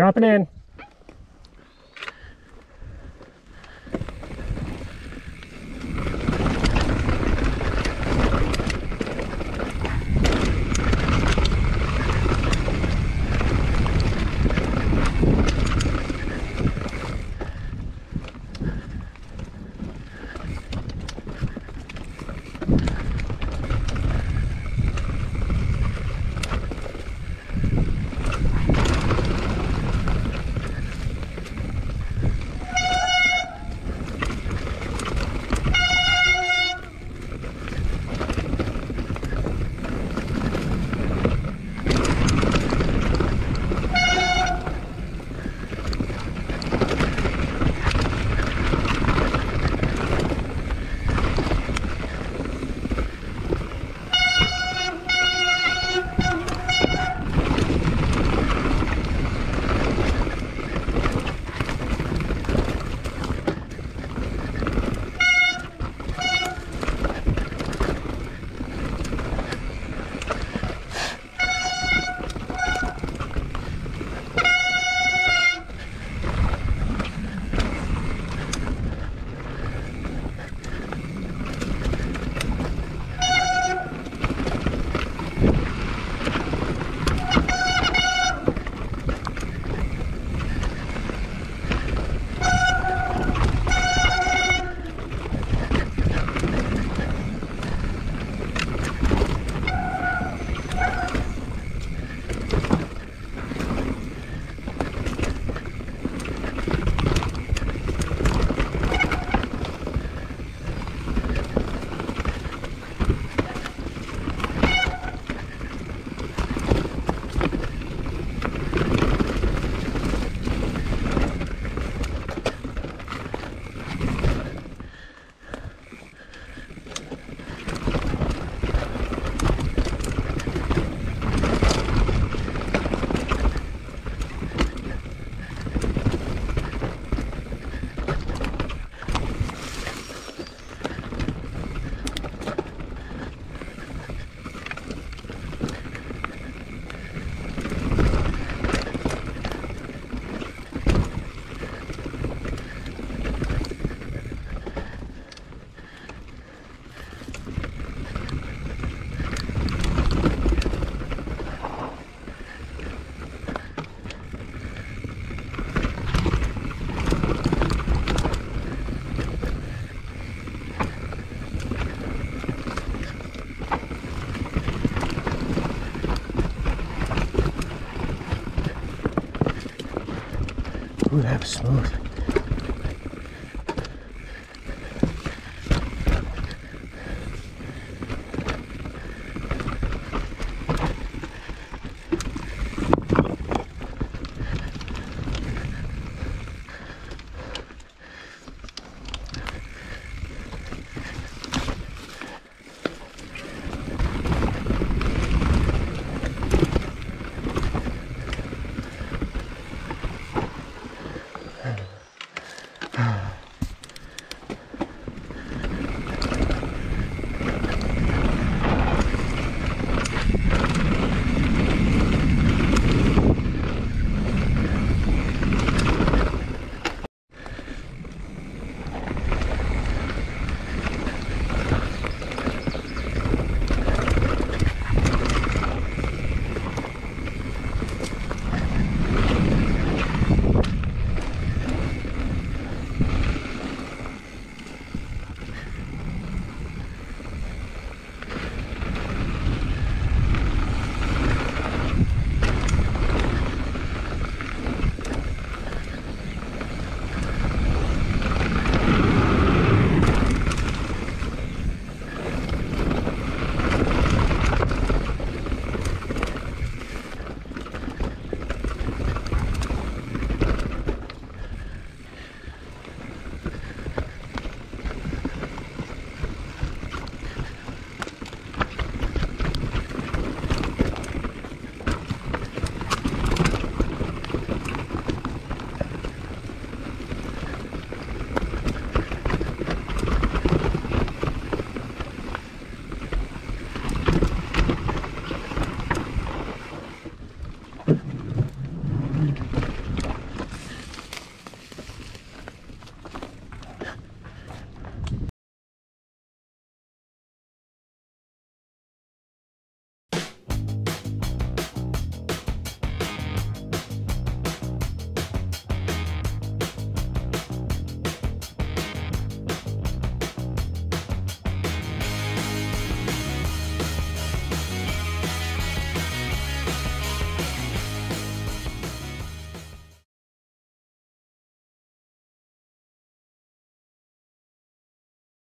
Dropping in. Ooh, that was smooth.